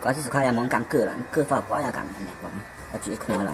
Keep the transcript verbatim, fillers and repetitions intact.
搞起是看下忙干够了，够发包也干不了，我绝空了。